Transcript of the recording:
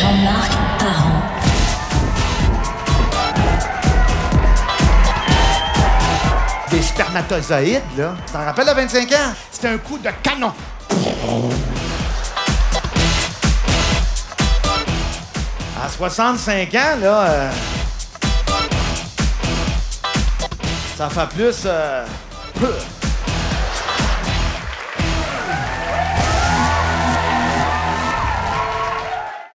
Jean-Marc Parent. Des spermatozoïdes, là. Tu t'en rappelles à 25 ans? C'était un coup de canon. À 65 ans, là... ça fait plus...